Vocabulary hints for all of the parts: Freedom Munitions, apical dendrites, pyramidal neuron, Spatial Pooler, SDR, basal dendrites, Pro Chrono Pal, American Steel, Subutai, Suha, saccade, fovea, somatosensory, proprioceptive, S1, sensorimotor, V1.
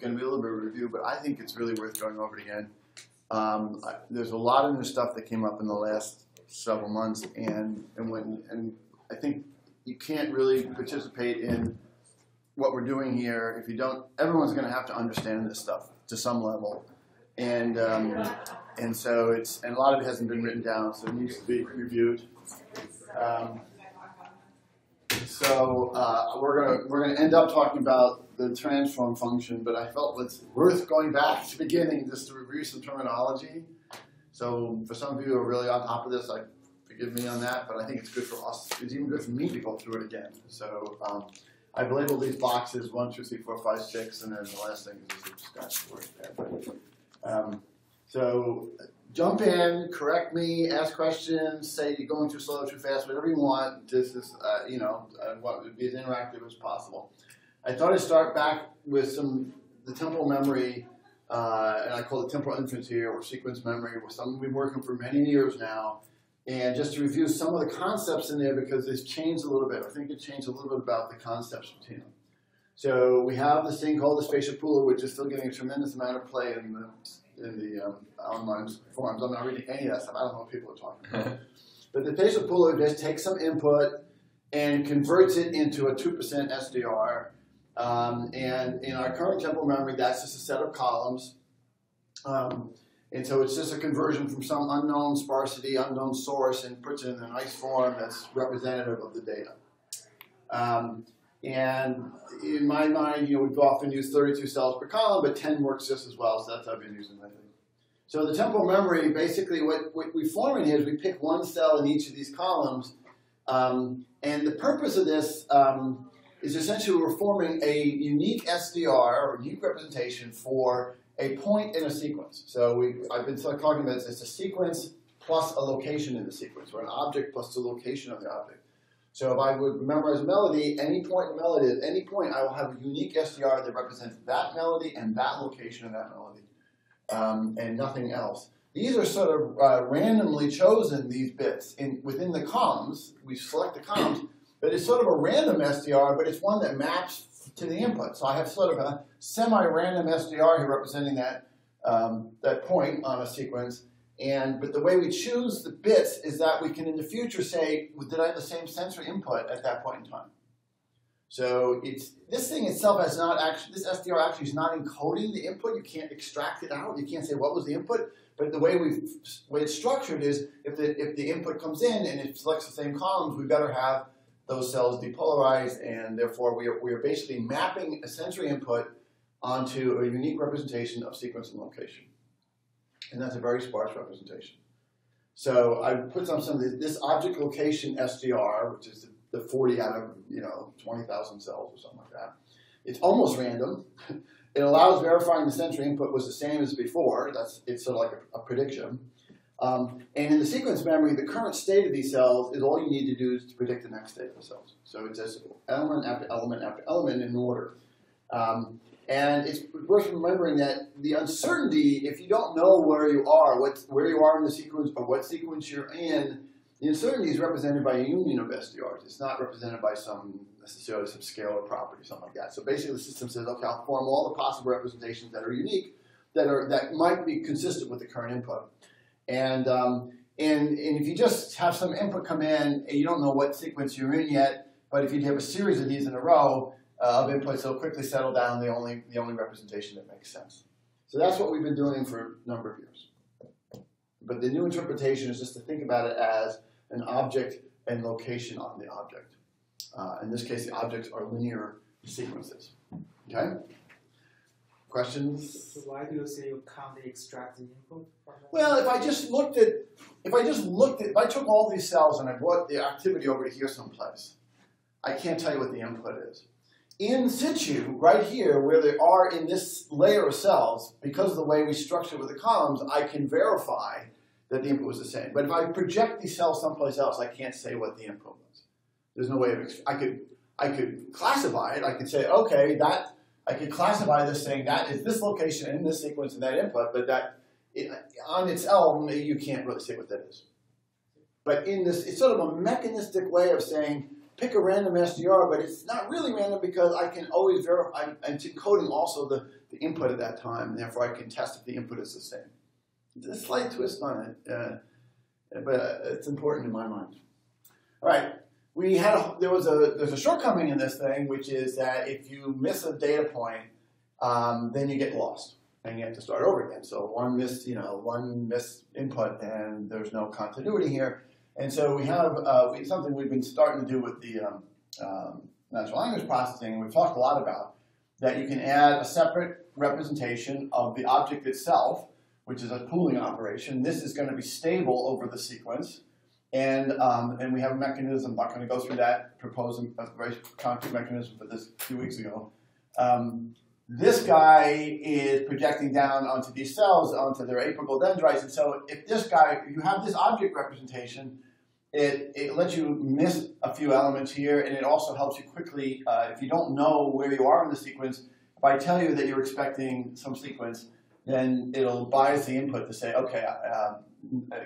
Going to be a little bit of a review, but I think it's really worth going over it again. There's a lot of new stuff that came up in the last several months, and I think you can't really participate in what we're doing here if you don't. Everyone's going to have to understand this stuff to some level, and so it's, and a lot of it hasn't been written down, so it needs to be reviewed. So we're gonna end up talking about the transform function, but I felt it's worth going back to the beginning just to review some terminology. So for some of you who are really on top of this, like, forgive me on that, but I think it's good for us. It's even good for me to go through it again. So I've labeled these boxes 1, 2, 3, 4, 5, 6, and then the last thing is just discussion work there. But, so jump in, correct me, ask questions, say you're going too slow, too fast, whatever you want. This is, you know, what would be as interactive as possible. I thought I'd start back with the temporal memory, and I call it temporal inference here, or sequence memory, or something we've been working for many years now. And just to review some of the concepts in there, because it's changed a little bit. I think it changed a little bit about the concepts between them. So we have this thing called the Spatial Pooler, which is still getting a tremendous amount of play in the online forums. I'm not reading any of that stuff. I don't know what people are talking about. But the Spatial Pooler just takes some input and converts it into a 2% SDR. And in our current temporal memory, that's just a set of columns. And so it's just a conversion from some unknown sparsity, unknown source, and puts it in a nice form that's representative of the data. And in my mind, you know, we've often used 32 cells per column, but 10 works just as well, so that's how I've been using that. So the temporal memory, basically what we form in here is we pick one cell in each of these columns, and the purpose of this is essentially we're forming a unique SDR, or unique representation, for a point in a sequence. So I've been talking about this, it's a sequence plus a location in the sequence, or an object plus the location of the object. So if I would memorize a melody, any point in melody, at any point I will have a unique SDR that represents that melody and that location of that melody, and nothing else. These are sort of randomly chosen, these bits, within the columns. We select the columns, but it's sort of a random SDR, but it's one that maps to the input. So I have sort of a semi-random SDR here representing that, that point on a sequence. But the way we choose the bits is that we can in the future say, well, did I have the same sensor input at that point in time? So this thing itself has not actually, this SDR actually is not encoding the input. You can't extract it out. You can't say what was the input. But the way it's structured is if the input comes in and it selects the same columns, we better have those cells depolarized, and therefore we are basically mapping a sensory input onto a unique representation of sequence and location. And that's a very sparse representation. So I put some of this object location SDR, which is the 40 out of 20,000 cells or something like that. It's almost random. It allows verifying the sensory input was the same as before. It's sort of like a prediction. And in the sequence memory, the current state of these cells is all you need to do is to predict the next state of the cells. So it's just element after element after element in order. And it's worth remembering that the uncertainty, if you don't know where you are, where you are in the sequence or what sequence you're in, the uncertainty is represented by a union of SDRs. It's not represented by necessarily some scalar property, something like that. So basically the system says, okay, I'll form all the possible representations that are unique, that might be consistent with the current input. And if you just have some input come in and you don't know what sequence you're in yet, but if you have a series of these in a row, of inputs, they'll quickly settle down the only representation that makes sense. So that's what we've been doing for a number of years. But the new interpretation is just to think about it as an object and location on the object. In this case, the objects are linear sequences. Okay? Questions? So why do you say you can't extract the input? Well, if I took all these cells and I brought the activity over to here someplace, I can't tell you what the input is. In situ, right here, where they are in this layer of cells, because of the way we structure with the columns, I can verify that the input was the same. But if I project these cells someplace else, I can't say what the input was. There's no way of, I could classify it. I could say, okay, I could classify this thing, that is this location in this sequence and that input, but on its own, you can't really say what that is. But in this, it's sort of a mechanistic way of saying, pick a random SDR, but it's not really random because I can always verify, I'm encoding also the input at that time, and therefore I can test if the input is the same. There's a slight twist on it, but it's important in my mind. All right, we had a, there's a shortcoming in this thing, which is that if you miss a data point, then you get lost and you have to start over again. So one missed input, and there's no continuity here. And so we have something we've been starting to do with the natural language processing, and we've talked a lot about, that you can add a separate representation of the object itself, which is a pooling operation. This is going to be stable over the sequence, and we have a mechanism. I'm not going to go through that, proposing a very concrete mechanism for this a few weeks ago. This guy is projecting down onto these cells, onto their apical dendrites, and so if this guy, if you have this object representation, it lets you miss a few elements here, and it also helps you quickly, if you don't know where you are in the sequence, if I tell you that you're expecting some sequence, then it'll bias the input to say, okay,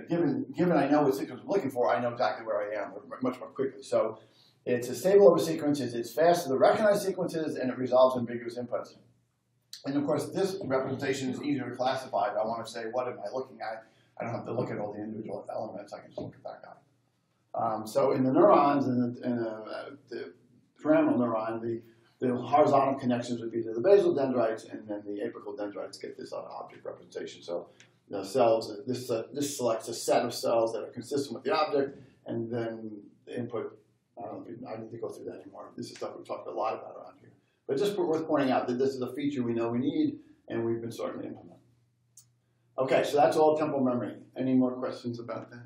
given I know what sequence I'm looking for, I know exactly where I am much more quickly. So it's a stable over sequences, it's faster to recognize sequences, and it resolves ambiguous inputs. And of course, this representation is easier to classify. If I want to say, what am I looking at? I don't have to look at all the individual elements. I can just look at that guy. So in the neurons, in the pyramidal neuron, the horizontal connections would be to the basal dendrites, and then the apical dendrites get this other object representation. So the cells, this selects a set of cells that are consistent with the object, and then the input. I need to go through that anymore. This is stuff we've talked a lot about around here. But just worth pointing out that this is a feature we know we need, and we've been starting to implement. Okay, so that's all temporal memory. Any more questions about that?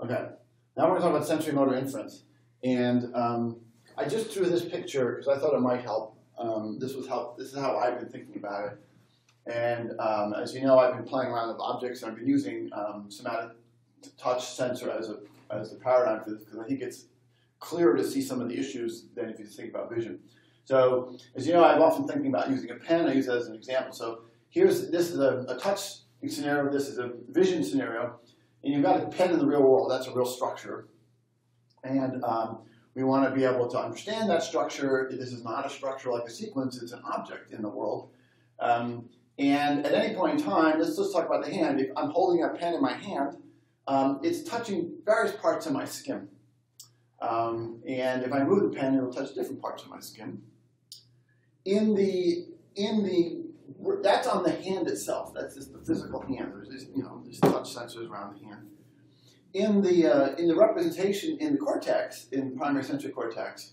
Okay, now we're going to talk about sensorimotor inference. And I just drew this picture because I thought it might help. This is how I've been thinking about it. And as you know, I've been playing around with objects, and I've been using somatic touch sensor as the paradigm for this, because I think it's clearer to see some of the issues than if you think about vision. So, as you know, I'm often thinking about using a pen. I use that as an example. So, this is a touch scenario. This is a vision scenario, and you've got a pen in the real world. That's a real structure, and we want to be able to understand that structure. This is not a structure like a sequence. It's an object in the world. And at any point in time, let's just talk about the hand. If I'm holding a pen in my hand, it's touching various parts of my skin. And if I move the pen, it'll touch different parts of my skin. That's on the hand itself. That's just the physical hand. There's touch sensors around the hand. In the representation in the cortex, in the primary sensory cortex,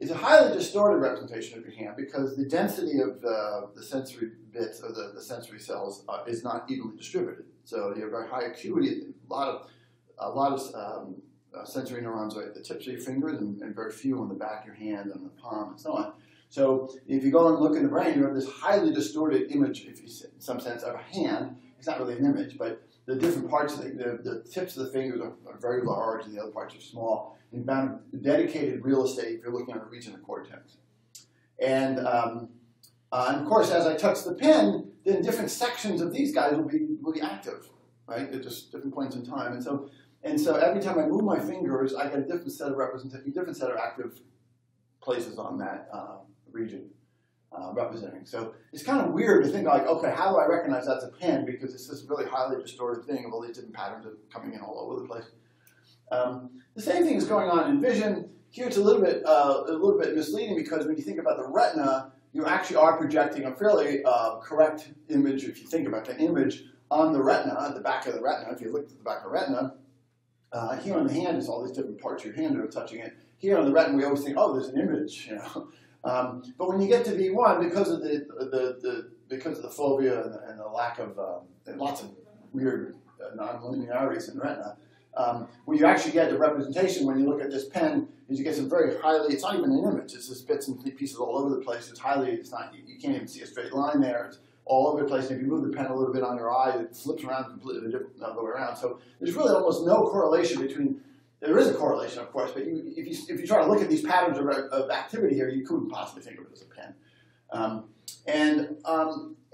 it's a highly distorted representation of your hand because the density of the sensory bits or the sensory cells is not evenly distributed. So you have very high acuity. A lot of sensory neurons are at the tips of your fingers, and very few on the back of your hand, and the palm, and so on. So if you go and look in the brain, you have this highly distorted image, if you, in some sense, of a hand. It's not really an image, but the different parts of the tips of the fingers are very large, and the other parts are small. You've found dedicated real estate if you're looking at a region of cortex. And of course, as I touch the pen, then different sections of these guys will be active, right? They're just different points in time, and so every time I move my fingers, I get a different set of active places on that region representing. So it's kind of weird to think like, okay, how do I recognize that's a pen? Because it's this really highly distorted thing of all these different patterns coming in all over the place. The same thing is going on in vision. Here it's a little bit misleading because when you think about the retina, you actually are projecting a fairly correct image, if you think about the image, on the retina, at the back of the retina. If you look at the back of the retina, here on the hand is all these different parts of your hand that are touching it. Here on the retina, we always think, oh, there's an image, you know. But when you get to V1, because of the fovea and the lack of lots of weird non-linearities in retina, what you actually get the representation when you look at this pen is you get some very highly, it's not even an image, it's just bits and pieces all over the place. You can't even see a straight line there. It's all over the place. And if you move the pen a little bit on your eye, it flips around completely the other way around. So there's really almost no correlation between, there is a correlation, of course, but if you try to look at these patterns of activity here, you couldn't possibly think of it as a pen. And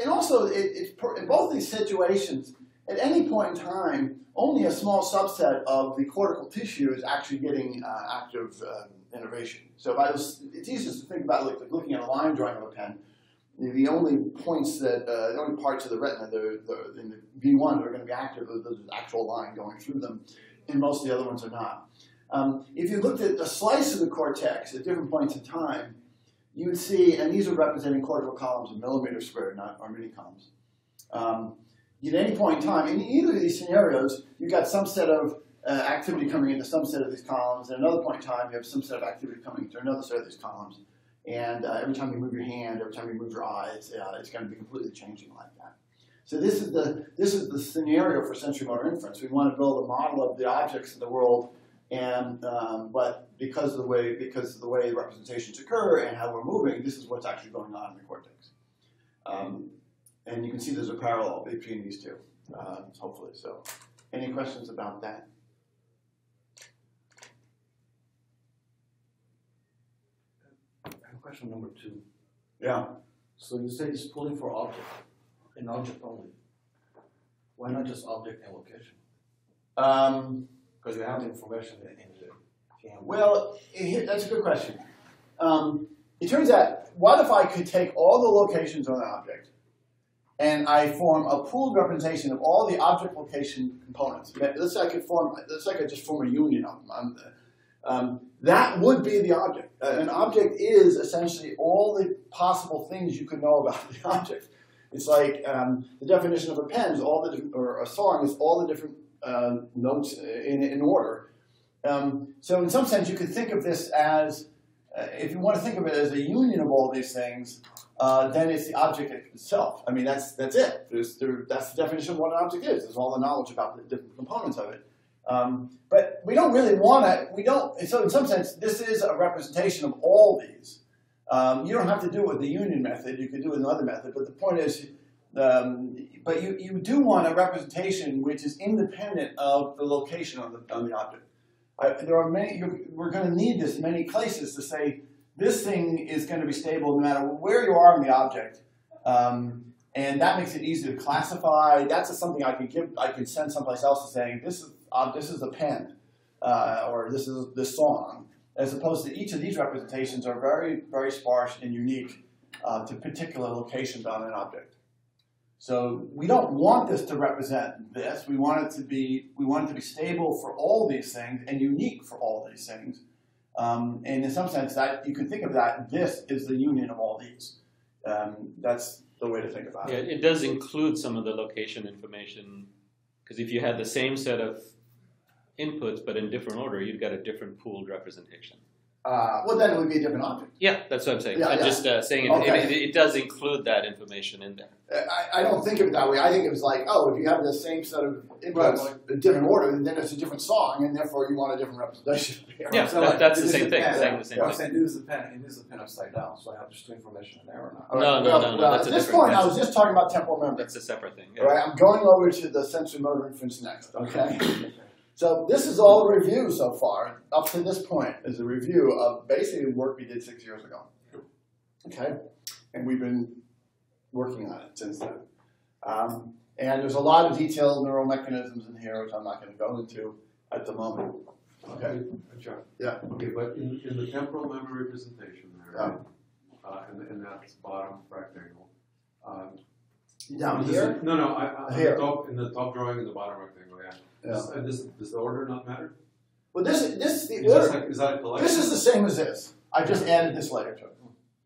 also, in both these situations, at any point in time, only a small subset of the cortical tissue is actually getting active innervation. So if I was, it's easiest to think about like looking at a line drawing of a pen. The only points that, the only parts of the retina that are in the V1 that are going to be active are the actual line going through them, and most of the other ones are not. If you looked at a slice of the cortex at different points in time, you would see, and these are representing cortical columns in millimeters squared, not Armini columns. At any point in time, in either of these scenarios, you've got some set of activity coming into some set of these columns, and at another point in time, you have some set of activity coming to another set of these columns. And every time you move your hand, every time you move your eye, it's going to be completely changing like that. So this is the scenario for sensorimotor inference. We want to build a model of the objects in the world, and but because of the way representations occur and how we're moving, this is what's actually going on in the cortex. And you can see there's a parallel between these two, hopefully. So, any questions about that? Question number 2. Yeah. So you say it's pooling for object, and object only. Why not just object and location? Because you have the information in the. Well, that's a good question. It turns out, what if I could take all the locations on an object, and I form a pooled representation of all the object location components? Let's say I could form. Let's say I could just form a union of them. That would be the object. An object is essentially all the possible things you can know about the object. It's like the definition of a pen is all the, or a song is all the different notes in order. So in some sense, you could think of this as, if you want to think of it as a union of all these things, then it's the object itself. I mean, that's it. That's the definition of what an object is. There's all the knowledge about the different components of it. But we don't really want to, so in some sense, this is a representation of all these. You don't have to do it with the union method, you could do it with another method, but the point is, but you do want a representation which is independent of the location on the object. We're going to need this in many places to say, this thing is going to be stable no matter where you are on the object. And that makes it easy to classify. That's something I could send someplace else to saying, this is a pen, or this is this song, as opposed to each of these representations are very, very sparse and unique to particular locations on an object. So we don't want this to represent this. We want it to be stable for all these things and unique for all these things. And in some sense, that you can think of that. This is the union of all these. That's the way to think about it. Yeah, it does include some of the location information. Because if you had the same set of inputs but in different order, you'd get a different pooled representation. Well, then it would be a different object. Yeah, that's what I'm saying. Yeah, I'm just saying it does include that information in there. I don't think of it that way. I think it was like, oh, if you have the same set of inputs in different order, then it's a different song, and therefore you want a different representation. Yeah, so that's the same thing. I'm saying this is a pen, and this is a pen upside down, so I have just two information in there or not. No, at this point, I was just talking about temporal memory. That's a separate thing. Yeah. All right, I'm going over to the sensorimotor inference next, okay? So this is all a review so far. Up to this point is a review of basically work we did 6 years ago. Okay? And we've been working on it since then. And there's a lot of detailed neural mechanisms in here, which I'm not going to go into at the moment. Okay? Yeah. Okay, but in the temporal memory representation there, in that bottom rectangle. Down here? In the top drawing in the bottom rectangle, yeah. Does the order not matter? Well, this is the same as this. I just added this layer to it.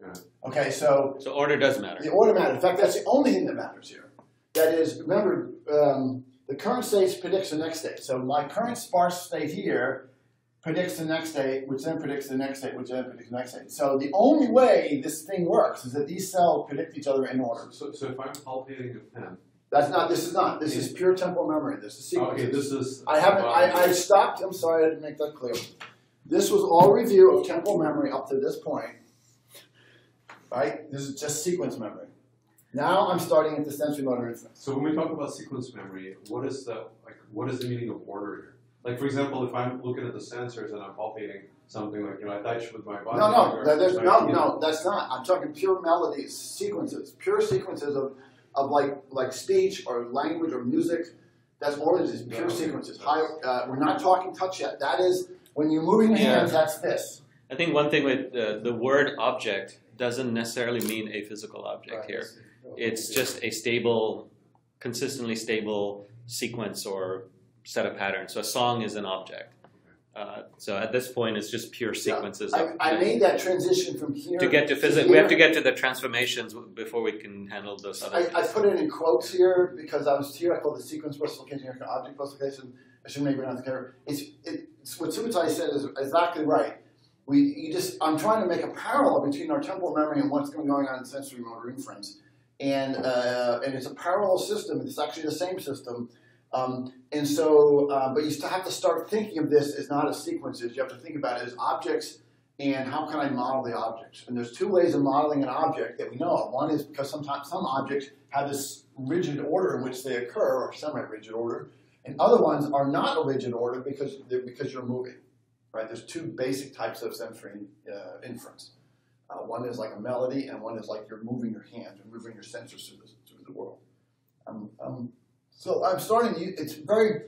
Yeah. Okay, so order does matter. The order matters. In fact, that's the only thing that matters here. That is, remember, the current state predicts the next state. So my current sparse state here predicts the next state, which then predicts the next state, which then predicts the next state. So the only way this thing works is that these cells predict each other in order. So if I'm palpating a pen. This is pure temporal memory. This is sequence. Okay, I stopped, I'm sorry I didn't make that clear. This was all review of temporal memory up to this point. Right? This is just sequence memory. Now I'm starting at the sensorimotor inference. So when we talk about sequence memory, what is the meaning of order here? Like for example, if I'm looking at the sensors and I'm palpating something like, I touch with my body. That's not. I'm talking pure melodies, sequences, pure sequences of like speech or language or music That's all it is pure sequences. We're not talking touch yet. That is, when you're moving your hands, that's this. I think one thing with the word object doesn't necessarily mean a physical object here. It's just a stable, consistently stable sequence or set of patterns. So a song is an object. So at this point, it's just pure sequences. I made that transition from here to get to physics. We have to get to the transformations before we can handle those other. I put it in quotes here because I was here. I call the sequence specification here object specification. I should make it on the camera. It's what Subutai said is exactly right. I'm trying to make a parallel between our temporal memory and what's going on in sensorimotor inference, and it's a parallel system. It's actually the same system. But you still have to start thinking of this as not as sequences. You have to think about it as objects and how can I model the objects. And there's two ways of modeling an object that we know of. One is because sometimes some objects have this rigid order in which they occur, or semi-rigid order, and other ones are not a rigid order because you're moving. Right? There's two basic types of sensory inference. One is like a melody, and one is like you're moving your hand, you're moving your sensors through the world. So I'm starting to,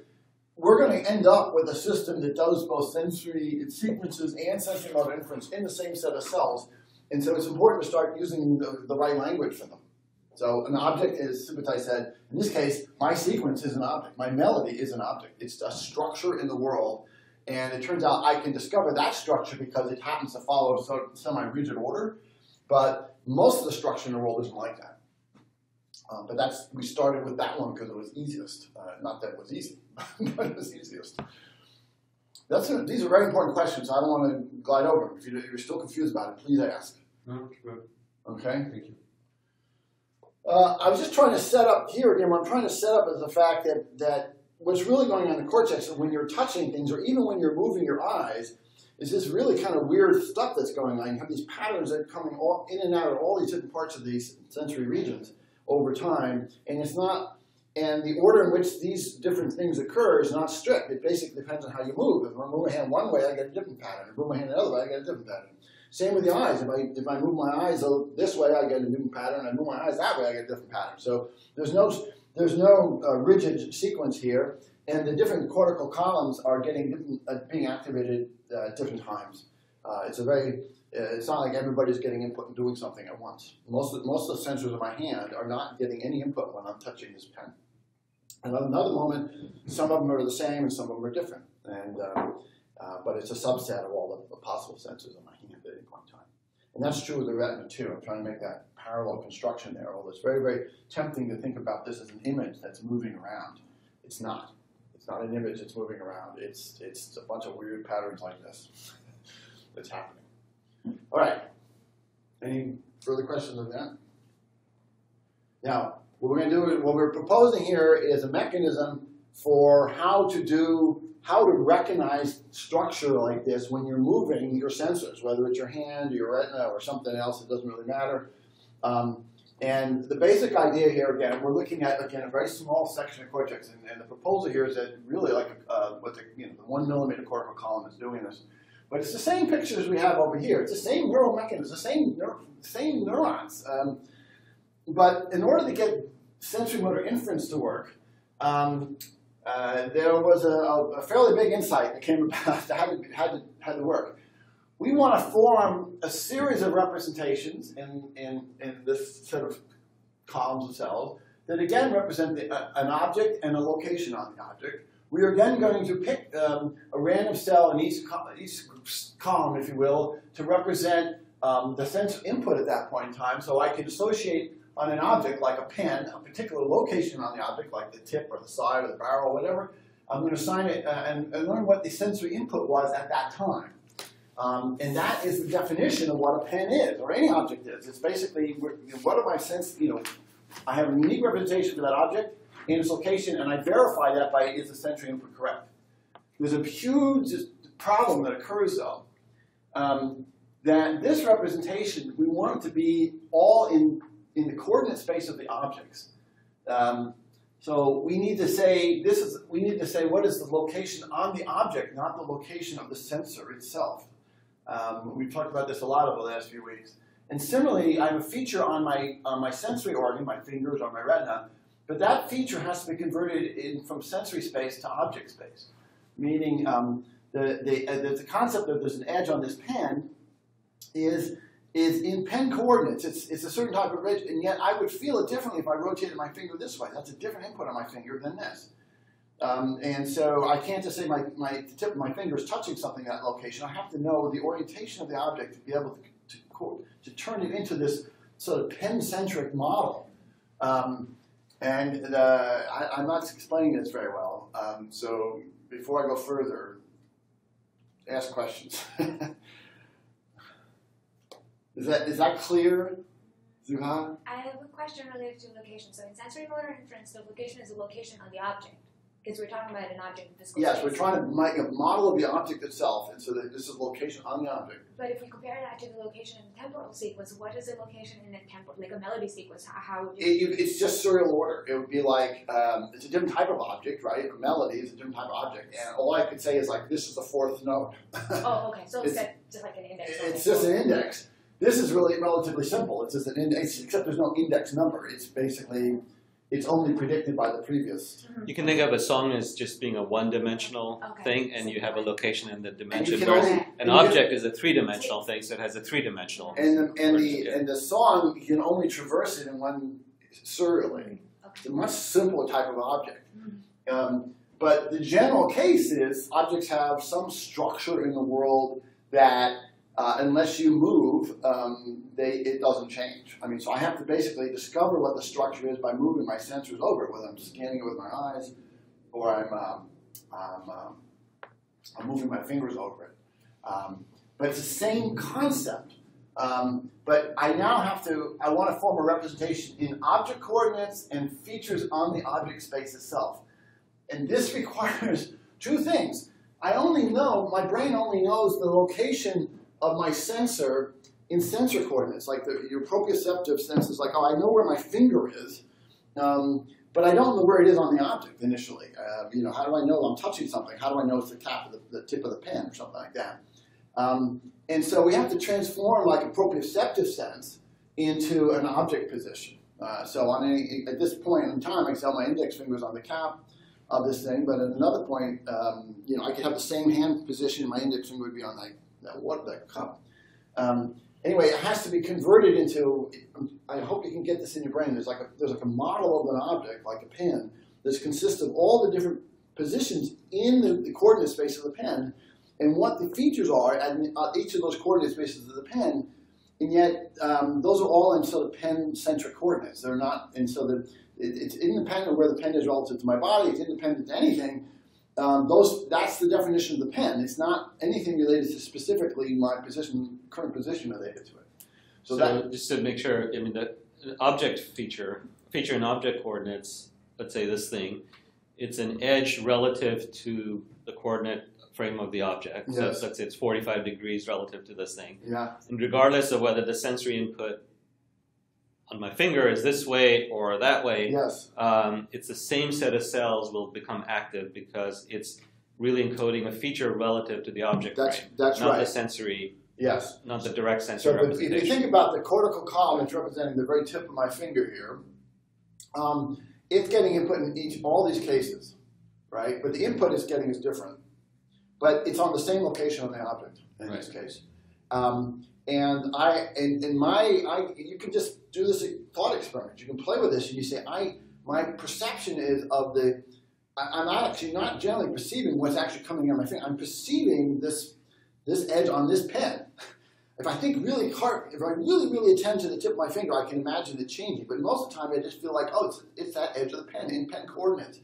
we're going to end up with a system that does both sensory sequences and sensorimotor inference in the same set of cells. And so it's important to start using the right language for them. So an object is, Subutai said, in this case, my sequence is an object. My melody is an object. It's a structure in the world. And it turns out I can discover that structure because it happens to follow a semi-rigid order. But most of the structure in the world isn't like that. But that's, we started with that one because it was easiest. Not that it was easy, but it was easiest. These are very important questions. I don't want to glide over them. If you're still confused about it, please ask. No, sure. Okay? Thank you. I was just trying to set up here again. What I'm trying to set up is the fact that what's really going on in the cortex when you're touching things or even when you're moving your eyes is this really kind of weird stuff that's going on. You have these patterns that are coming in and out of all these different parts of these sensory regions over time, and it's not, and the order in which these different things occur is not strict. It basically depends on how you move. If I move my hand one way, I get a different pattern. If I move my hand another way, I get a different pattern. Same with the eyes. If I move my eyes this way, I get a different pattern. If I move my eyes that way, I get a different pattern. So there's no rigid sequence here, and the different cortical columns are getting being activated at different times. It's not like everybody's getting input and doing something at once. Most of the sensors in my hand are not getting any input when I'm touching this pen. And at another moment, some of them are the same and some of them are different. But it's a subset of all the possible sensors in my hand at any point in time. And that's true with the retina too. I'm trying to make that parallel construction there. Although it's very, very tempting to think about this as an image that's moving around. It's not. It's not an image that's moving around. It's a bunch of weird patterns like this that's happening. All right. Any further questions on that? Now, what we're going to do is, what we're proposing here is a mechanism for how to recognize structure like this when you're moving your sensors, whether it's your hand or your retina or something else. It doesn't really matter. And the basic idea here, again, we're looking at a very small section of cortex, and the proposal here is that really like what the 1 millimeter cortical column is doing this. But it's the same pictures we have over here. It's the same neural mechanisms, the same neurons. But in order to get sensorimotor inference to work, there was a fairly big insight that came about that had to work. We want to form a series of representations in this sort of columns of cells that again represent an object and a location on the object. We are then going to pick a random cell in each column, if you will, to represent the sense input at that point in time. So I can associate on an object, like a pen, a particular location on the object, like the tip or the side or the barrel or whatever. I'm going to assign it and learn what the sensory input was at that time. And that is the definition of what a pen is, or any object is. It's basically, what am I sensing? I have a unique representation of that object in its location, and I verify that by, is the sensory input correct? There's a huge problem that occurs, though, that this representation, we want it to be all in the coordinate space of the objects. So we need to say, we need to say what is the location on the object, not the location of the sensor itself. We've talked about this a lot over the last few weeks. And similarly, I have a feature on my sensory organ, my fingers or my retina, But that feature has to be converted in from sensory space to object space, meaning the concept that there's an edge on this pen is in pen coordinates. It's a certain type of ridge, and yet I would feel it differently if I rotated my finger this way. That's a different input on my finger than this. And so I can't just say the tip of my finger is touching something at that location. I have to know the orientation of the object to be able to turn it into this sort of pen-centric model. I'm not explaining this very well. So before I go further, ask questions. Is that clear, Suha? I have a question related to location. So in sensorimotor inference, the location is a location on the object, because we're talking about an object in physical space. Yes, we're trying to make a model of the object itself, and so that this is location on the object. But if we compare that to the location in the temporal sequence, what is the location in a temporal, like a melody sequence? How would you? It's just serial order. It would be like, it's a different type of object, right? A melody is a different type of object, and all I could say is like, this is the fourth note. Oh, okay, so it's just like an index. It's just an index. This is really relatively simple. It's just an index, except there's no index number. It's basically, it's only predicted by the previous. You can think of a song as just being a one-dimensional thing, and you have a location in the dimension, whereas an object is a three-dimensional thing, so it has a three-dimensional. And the song, you can only traverse it in one serially. It's a much simpler type of object. But the general case is objects have some structure in the world that unless you move, it doesn't change. I mean, so I have to basically discover what the structure is by moving my sensors over it, whether I'm scanning it with my eyes or I'm moving my fingers over it. But it's the same concept. But I now have to, I want to form a representation in object coordinates and features on the object space itself. And this requires two things. I only know, my brain only knows the location of my sensor in sensor coordinates, like your proprioceptive sense is like, oh, I know where my finger is, but I don't know where it is on the object initially. You know, how do I know I'm touching something? How do I know it's the cap of the tip of the pen or something like that? And so we have to transform like a proprioceptive sense into an object position. So on at this point in time, I can tell my index finger is on the cap of this thing, but at another point, you know, I could have the same hand position, my index finger would be on like, what the cup? Anyway, it has to be converted into. I hope you can get this in your brain. There's like a model of an object, like a pen, that consists of all the different positions in the coordinate space of the pen, and what the features are at each of those coordinate spaces of the pen. And yet, those are all in sort of pen-centric coordinates. They're not, and so it's independent of where the pen is relative to my body. It's independent to anything. That's the definition of the pen. It's not anything related to specifically my position, current position related to it. So just to make sure, I mean, that object feature in object coordinates, let's say this thing, it's an edge relative to the coordinate frame of the object. Yes. So let's say it's 45 degrees relative to this thing. Yeah. And regardless of whether the sensory input on my finger is this way or that way, yes. It's the same set of cells will become active because it's really encoding a feature relative to the object frame, not the sensory, yes. Not the direct sensory representation. If you think about the cortical column, it's representing the very tip of my finger here. It's getting input in all these cases, right? But the input it's getting is different. But it's on the same location on the object in this case. You can just do this thought experiment. You can play with this, and you say, my perception is of the. I'm actually not generally perceiving what's actually coming out of my finger. I'm perceiving this edge on this pen. If I think really hard, if I really attend to the tip of my finger, I can imagine it changing. But most of the time, I just feel like, oh, it's that edge of the pen in pen coordinates.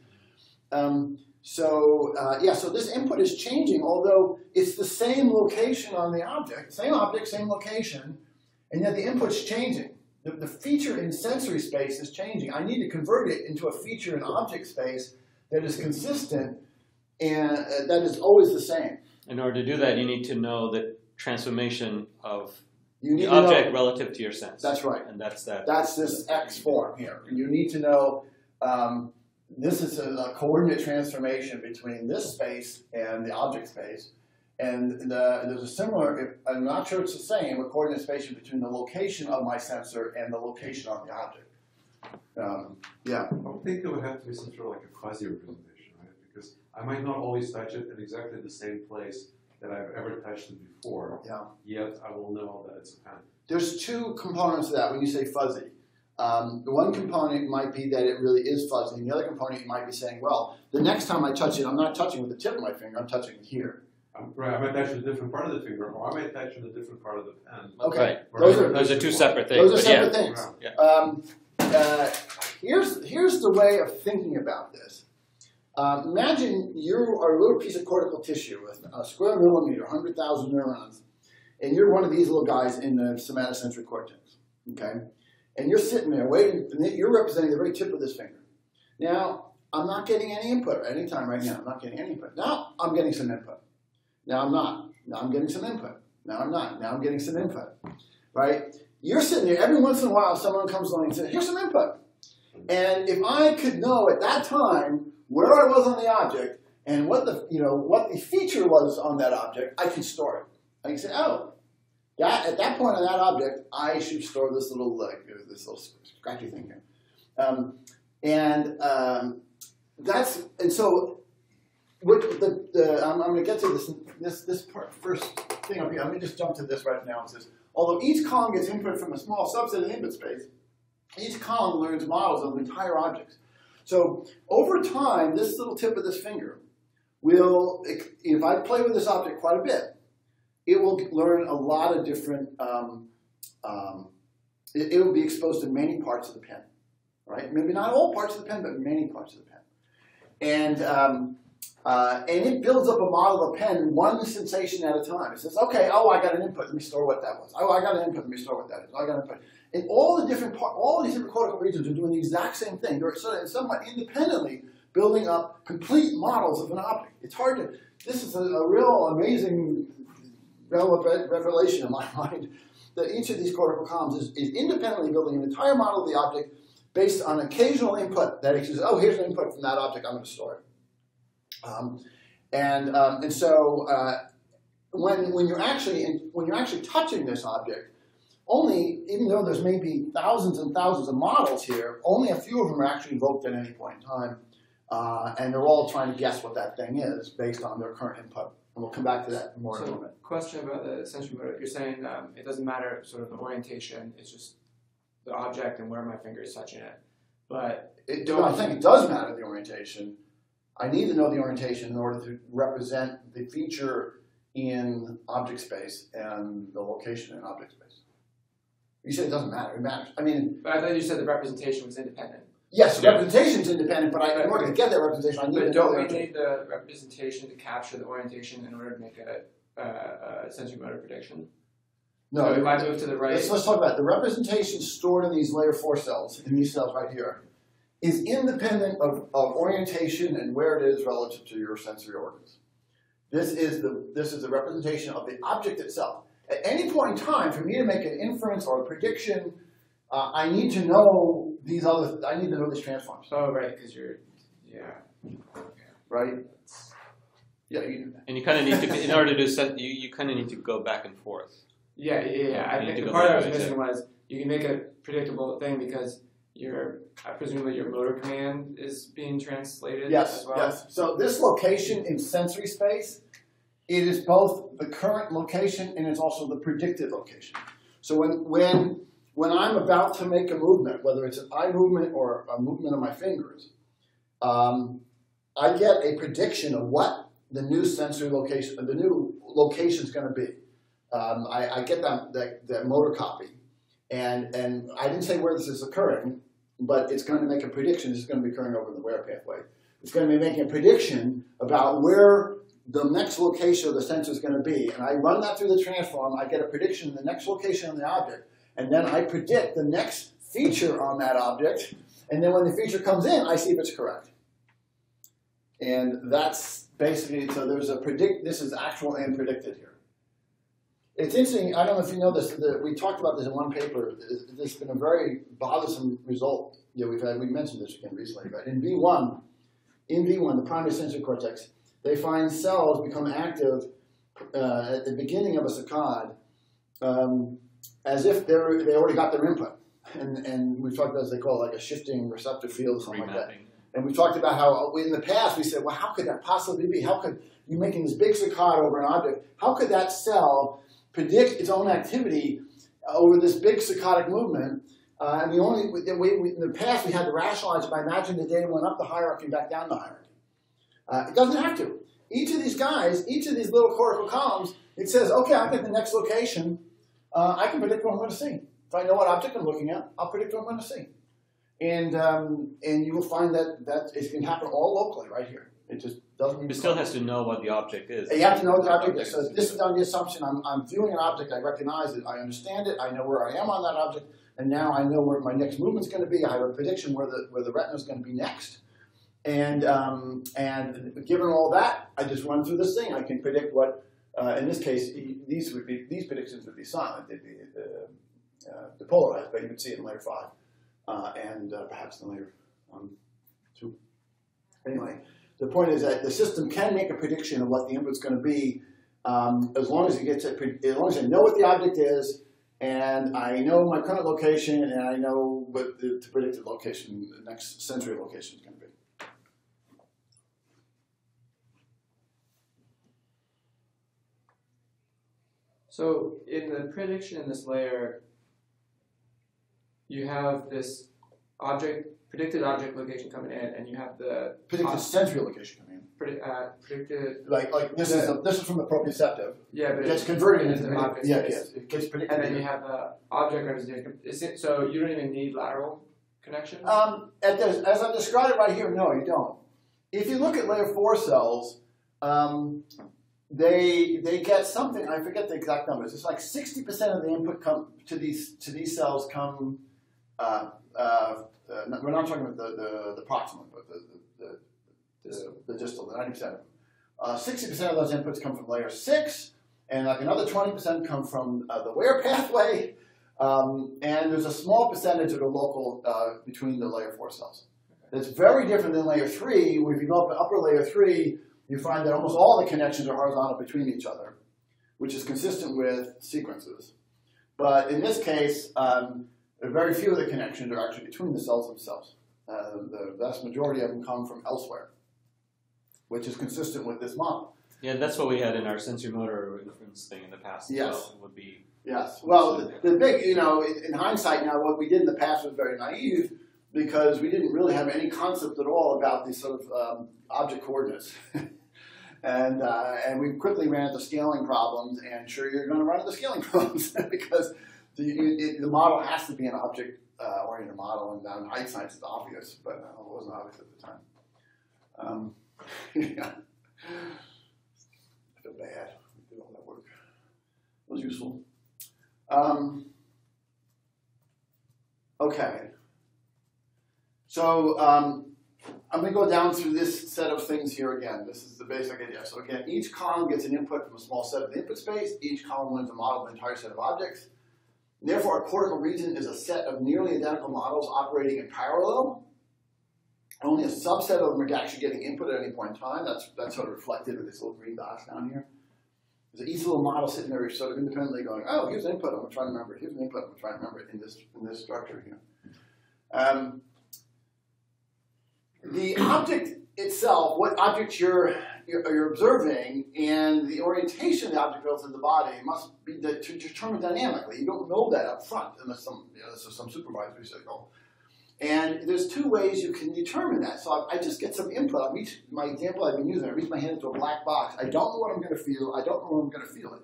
So this input is changing, although it's the same location on the object, same location, and yet the input's changing. The feature in sensory space is changing. I need to convert it into a feature in object space that is consistent and that is always the same. In order to do that, you need to know the transformation of the object relative to your sense. That's right. And that's this X form here. You need to know... this is a coordinate transformation between this space and the object space. And there's a similar, I'm not sure it's the same, a coordinate space between the location of my sensor and the location of the object. Yeah. I would think there would have to be some sort of like a fuzzy representation, right? Because I might not always touch it in exactly the same place that I've ever touched it before. Yeah. Yet I will know that it's a pattern. There's two components to that when you say fuzzy. The one component might be that it really is fuzzy, and the other component might be saying, well, the next time I touch it, I'm not touching with the tip of my finger, I'm touching here. Right, I might touch a different part of the finger, or I might touch in a different part of the pen. Okay, right. Those are two separate things. Those are separate things. Yeah. Here's the way of thinking about this. Imagine you are a little piece of cortical tissue, a square millimeter, 100,000 neurons, and you're one of these little guys in the somatosensory cortex, okay? And you're sitting there waiting, and you're representing the very tip of this finger. Now, I'm not getting any input at any time right now. I'm not getting any input. Now, I'm getting some input. Now I'm not. Now I'm getting some input. Now I'm not. Now I'm getting some input. Right? You're sitting there. Every once in a while, someone comes along and says, here's some input. And if I could know at that time where I was on the object and what the, you know, what the feature was on that object, I can store it. I can say, oh, that, at that point on that object, I should store this little leg, this little scratchy thing here. So I'm going to get to this part, first thing up here. I'm going to just jump to this right now. It says, although each column gets input from a small subset of the input space, each column learns models of entire objects. So over time, this little tip of this finger will, if I play with this object quite a bit, it will learn a lot of different, it will be exposed to many parts of the pen, right? Maybe not all parts of the pen, but many parts of the pen. And it builds up a model of a pen one sensation at a time. It says, okay, oh, I got an input. Let me store what that was. Oh, I got an input. Let me store what that is. Oh, I got an input. And all these different cortical regions are doing the exact same thing. They're sort of somewhat independently building up complete models of an object. It's hard to, this is a real amazing revelation in my mind, that each of these cortical columns is independently building an entire model of the object based on occasional input that it says, oh, here's an input from that object. I'm going to store it. When you're actually touching this object, even though there's maybe thousands and thousands of models here, only a few of them are actually invoked at any point in time, and they're all trying to guess what that thing is based on their current input. And we'll come back to that more in a moment. Question about the sensorimotor. You're saying it doesn't matter sort of the orientation; it's just the object and where my finger is touching it. But I think it does matter the orientation. I need to know the orientation in order to represent the feature in object space and the location in object space. You said it doesn't matter. It matters. I mean, but I thought you said the representation was independent. Yes, representation is independent, but in order to get that representation, I need to know the orientation. But don't we need the representation to capture the orientation in order to make a sensorimotor prediction? No. So if I move to the right... Let's talk about it. The representation stored in these layer 4 cells, in these cells right here, is independent of orientation and where it is relative to your sensory organs. This is the representation of the object itself. At any point in time, for me to make an inference or a prediction, I need to know these other. I need to know these transforms. Oh, right, because you're, yeah, right. Yeah, you do that. And you kind of need to, in order to set, you kind of need to go back and forth. Yeah. I think the part I was missing was you can make a predictable thing because. Presumably your motor command is being translated as well? Yes. So this location in sensory space, it is both the current location and it's also the predicted location. So when I'm about to make a movement, whether it's an eye movement or a movement of my fingers, I get a prediction of what the new sensory location, the new location is going to be. I get that motor copy. And I didn't say where this is occurring, but it's going to make a prediction. This is going to be occurring over the wear pathway. It's going to be making a prediction about where the next location of the sensor is going to be. And I run that through the transform. I get a prediction of the next location on the object. And then I predict the next feature on that object. And then when the feature comes in, I see if it's correct. And that's basically, so there's a predict, this is actual and predicted here. It's interesting, I don't know if you know this, we talked about this in one paper. There's been a very bothersome result. Yeah, we mentioned this again recently, but in V1, the primary sensory cortex, they find cells become active at the beginning of a saccade as if they already got their input. and we've talked about, as they call it, like a shifting receptive field or something like that. And we talked about how in the past we said, well, how could that possibly be? How could you making this big cicada over an object, how could that cell predict its own activity over this big saccadic movement? And the only in the past we had to rationalize it by imagining the data went up the hierarchy and back down the hierarchy. It doesn't have to. Each of these guys, each of these little cortical columns, it says, okay, I'm at the next location. I can predict what I'm going to see. If I know what object I'm looking at, I'll predict what I'm going to see. And you will find that, it can happen all locally right here. It just doesn't. It still has to know what the object is. And you have to know what the object is. So this is on the assumption I'm viewing an object, I recognize it, I understand it, I know where I am on that object, and now I know where my next movement's going to be. I have a prediction where the retina's going to be next. And given all that, I just run through this thing. I can predict what, in this case, these predictions would be silent. They'd be depolarized, but you would see it in layer 5. And perhaps in layer 2. Anyway, the point is that the system can make a prediction of what the input's going to be, as long as it gets it. As long as I know what the object is, and I know my current location, and I know what the predicted location, the next sensory location is going to be. So in the prediction in this layer, you have this predicted object location coming in, and you have the predicted sensory location coming in. Predicted like this is this is from the proprioceptive. Yeah, but it's converted into an object. Yeah, yes, it gets predicted. And then you have the object representation. So you don't even need lateral connection. As I've described it right here, no, you don't. If you look at layer 4 cells. They get something. I forget the exact numbers. It's like 60% of the input come to these cells come. We're not talking about the proximal, but the distal, the 90%. 60% of those inputs come from layer 6, and like another 20% come from the wear pathway. And there's a small percentage that are local between the layer 4 cells. It's very different than layer 3. If you go up to upper layer 3. You find that almost all the connections are horizontal between each other, which is consistent with sequences. But in this case, very few of the connections are actually between the cells themselves. The vast majority of them come from elsewhere, which is consistent with this model. Yeah, that's what we had in our sensorimotor inference thing in the past. Yes. Well, would be yes. Well, the big, you know, in hindsight now, what we did in the past was very naive, because we didn't really have any concept at all about these sort of object coordinates. and we quickly ran into scaling problems, and sure, you're going to run into scaling problems because the model has to be an object-oriented model, and in hindsight it's obvious, but it wasn't obvious at the time. Yeah. I feel bad. We did all that work. It was useful. Okay. So I'm going to go down through this set of things here again. This is the basic idea. So again, each column gets an input from a small set of the input space. Each column learns a model of an entire set of objects. Therefore, a cortical region is a set of nearly identical models operating in parallel. Only a subset of them are actually getting input at any point in time. That's sort of reflected with these little green dots down here. There's each little model sitting there sort of independently going, oh, here's an input, I'm going to try to remember it. Here's an input, I'm going to try to remember it in this structure here. The object itself, what object you're observing, and the orientation of the object relative to the body must be determined dynamically. You don't know that up front unless this is some supervisory signal. And there's two ways you can determine that. So I just get some input. I reach my example I've been using. I reach my hand into a black box. I don't know what I'm going to feel. I don't know when I'm going to feel it.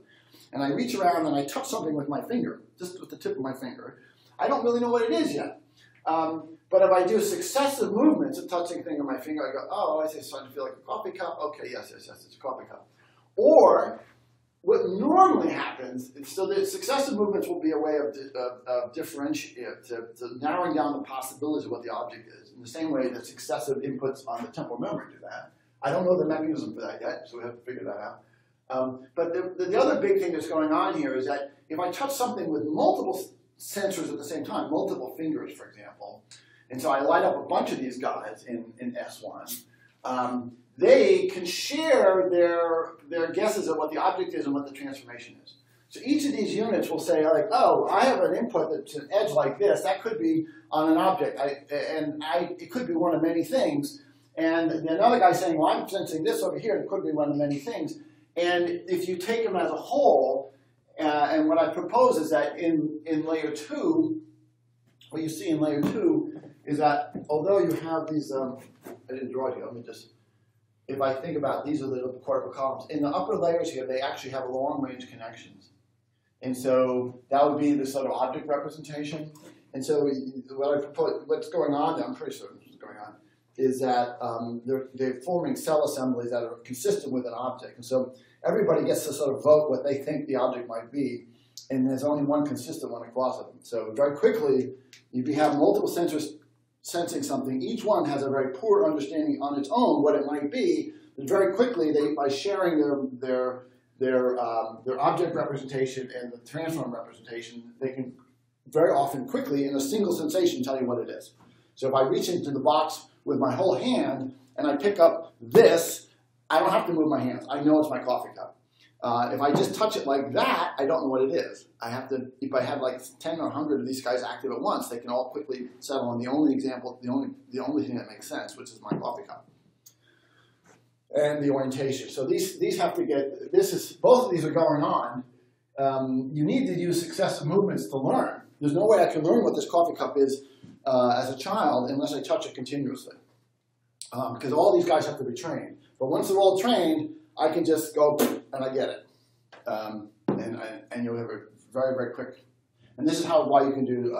And I reach around and I touch something with my finger, just with the tip of my finger. I don't really know what it is yet. But if I do successive movements of touching thing on my finger, I go, oh, I say it's starting to feel like a coffee cup. Okay, yes, yes, yes, it's a coffee cup. Or what normally happens, so the successive movements will be a way of differentiating, to narrowing down the possibilities of what the object is, in the same way that successive inputs on the temporal memory do that. I don't know the mechanism for that yet, so we have to figure that out. But the other big thing that's going on here is that if I touch something with multiple sensors at the same time, multiple fingers, for example, and so I light up a bunch of these guys in S1. They can share their guesses of what the object is and what the transformation is. So each of these units will say, like, oh, I have an input that's an edge like this. That could be on an object, it could be one of many things. And another guy saying, well, I'm sensing this over here. It could be one of many things. And if you take them as a whole, and what I propose is that in layer 2, what you see in layer 2 is that although you have these, I didn't draw it here. Let me just, if I think about these are the cortical columns. In the upper layers here, they actually have long-range connections. And so that would be the sort of object representation. And so what I propose, what's going on, I'm pretty certain what's going on, is that they're forming cell assemblies that are consistent with an object. And so everybody gets to sort of vote what they think the object might be. And there's only one consistent one across them. So very quickly, you have multiple sensors sensing something. Each one has a very poor understanding on its own what it might be. And very quickly, they, by sharing their object representation and the transform representation, they can very often quickly, in a single sensation, tell you what it is. So if I reach into the box with my whole hand and I pick up this, I don't have to move my hands. I know it's my coffee cup. If I just touch it like that, I don't know what it is. I have to, if I have like 10 or 100 of these guys active at once, they can all quickly settle on the only example, the only thing that makes sense, which is my coffee cup. And the orientation. So these have to get, both of these are going on. You need to use successive movements to learn. There's no way I can learn what this coffee cup is as a child unless I touch it continuously. Because all these guys have to be trained. But once they're all trained, I can just go and I get it, and you'll have it very, very quick. And this is why you can do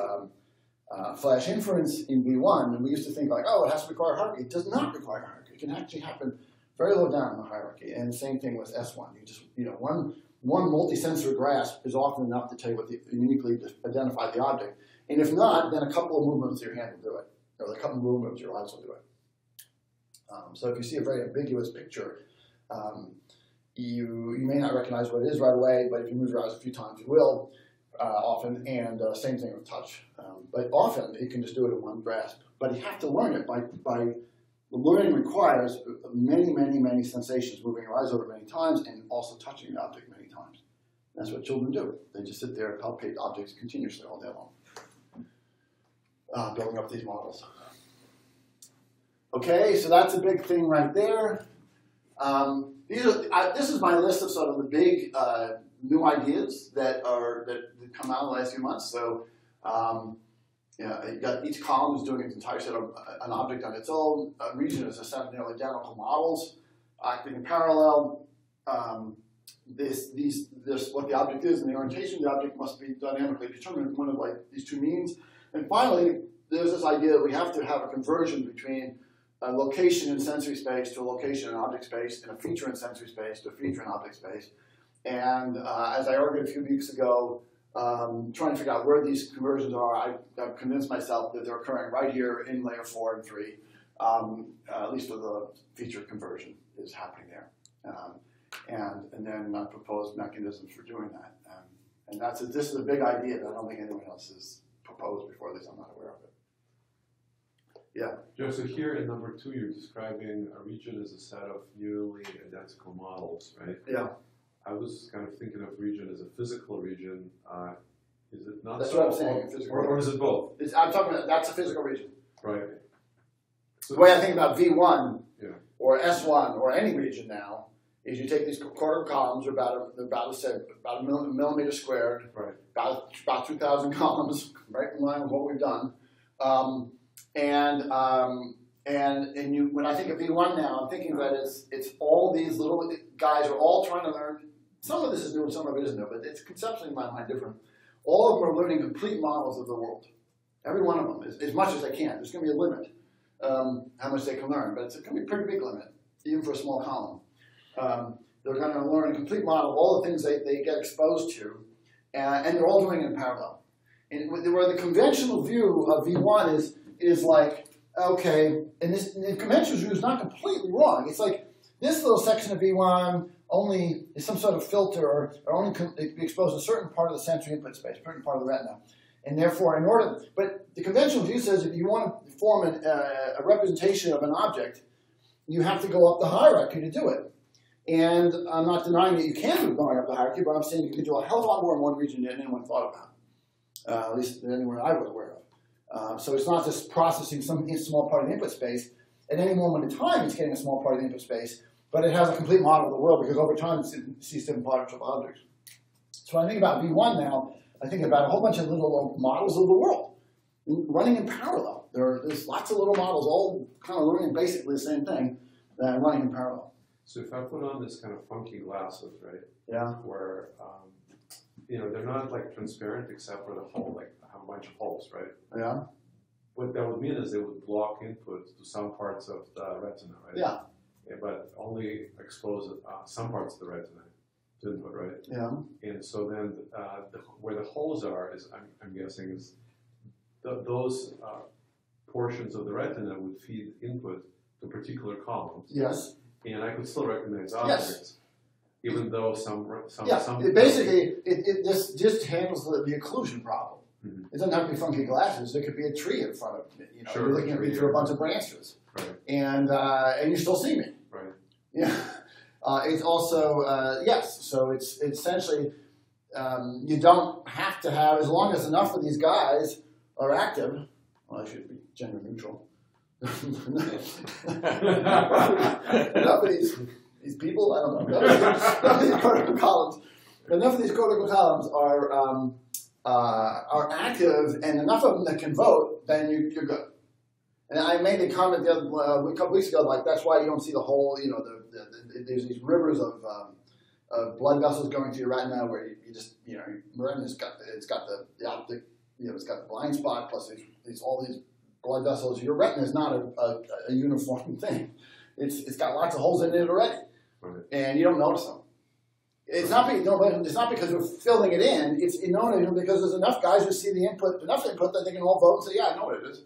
flash inference in V1. And we used to think like, oh, it has to require hierarchy. It does not require hierarchy. It can actually happen very low down in the hierarchy. And same thing with S1. You just, one multi-sensor grasp is often enough to tell you what uniquely identify the object. And if not, then a couple of movements of your hand will do it, or a couple of movements of your eyes will do it. So if you see a very ambiguous picture. You may not recognize what it is right away, but if you move your eyes a few times, you will often, and same thing with touch. But often, you can just do it in one grasp. But you have to learn it by learning requires many, many, many sensations, moving your eyes over many times, and also touching the object many times. That's what children do. They just sit there and palpate objects continuously all day long, building up these models. Okay, so that's a big thing right there. This is my list of sort of the big new ideas that come out in the last few months. So each column is doing its entire set of an object on its own. A region is a set of nearly identical models acting in parallel. This what the object is and the orientation of the object must be dynamically determined one of these two means. And finally, there's this idea that we have to have a conversion between a location in sensory space to a location in object space, and a feature in sensory space to a feature in object space. And as I argued a few weeks ago, trying to figure out where these conversions are, I've convinced myself that they're occurring right here in layer 4 and 3, at least with the feature conversion is happening there. And then I proposed mechanisms for doing that. And this is a big idea that I don't think anyone else has proposed before this. I'm not aware of it. Yeah. Joe, so here in number 2, you're describing a region as a set of nearly identical models, right? Yeah. I was kind of thinking of region as a physical region. Is it not? That's so what I'm saying. Physical or is it both? I'm talking about that's a physical region. Right. So the way I think about V1 or S1 or any region now is you take these quarter columns, are about a millimeter squared, right. about 2,000 columns, right in line with what we've done. When I think of V1 now, I'm thinking that it's all these little guys are all trying to learn. Some of this is new and some of it isn't new, but it's conceptually in my mind different. All of them are learning complete models of the world. Every one of them, as much as they can. There's going to be a limit how much they can learn, but it's going to be a pretty big limit, even for a small column. They're going to learn a complete model of all the things they get exposed to, and they're all doing it in parallel. And where the conventional view of V1 is like, okay, and the conventional view is not completely wrong. It's like this little section of V1 only is some sort of filter or only can be exposed to a certain part of the sensory input space, a certain part of the retina. And therefore, but the conventional view says if you want to form a representation of an object, you have to go up the hierarchy to do it. And I'm not denying that you can move going up the hierarchy, but I'm saying you can do a hell of a lot more in one region than anyone thought about, at least anywhere I was aware of. So it's not just processing some small part of the input space. At any moment in time, it's getting a small part of the input space, but it has a complete model of the world because over time it sees different biological objects. So when I think about V1 now, I think about a whole bunch of little models of the world running in parallel. There's lots of little models all kind of learning basically the same thing that are running in parallel. So if I put on this kind of funky glasses, right? Yeah. Where you know, they're not like transparent except for the hole, like a bunch of holes, right? Yeah. What that would mean is they would block input to some parts of the retina, right? Yeah. Yeah, but only expose some parts of the retina to input, right? Yeah. And so then where the holes are is, I'm guessing, is those portions of the retina would feed input to particular columns. Yes. And I could still recognize objects, yes, even though some it basically, this just handles the occlusion problem. Mm-hmm. It doesn't have to be funky glasses. There could be a tree in front of me. You know, sure, you're looking at me through a bunch of branches, right, and you still see me. Right. Yeah. It's also yes. So it's essentially you don't have to have, as long as enough of these guys are active. Well, I should be gender neutral. Enough of these people. I don't know. Enough of these cortical columns. Enough of these cortical columns are active, and enough of them that can vote, then you're good. And I made the comment a couple weeks ago, like that's why you don't see the whole, you know, there's these rivers of blood vessels going through your retina, where you just, you know, your retina's got the optic, you know, it's got the blind spot plus there's all these blood vessels. Your retina is not a uniform thing. It's got lots of holes in it already, right, and you don't notice them. It's not because we're filling it in. It's known because there's enough guys who see the input, enough input that they can all vote and say, yeah, I know what it is.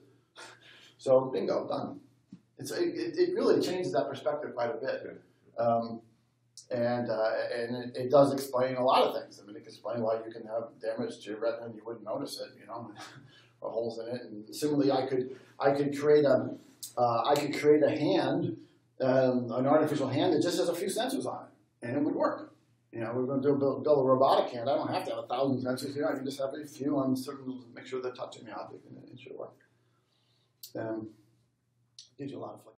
So bingo, done. It really changes that perspective quite a bit. And it does explain a lot of things. I mean, it can explain why you can have damage to your retina and you wouldn't notice it, you know, or holes in it. And similarly, I could create a hand, an artificial hand that just has a few sensors on it, and it would work. You know, we're going to build a robotic hand. I don't have to have 1,000 sensors here. I can just have a few on certain, make sure they're touching the object, and it should work. Gives you a lot of flexibility.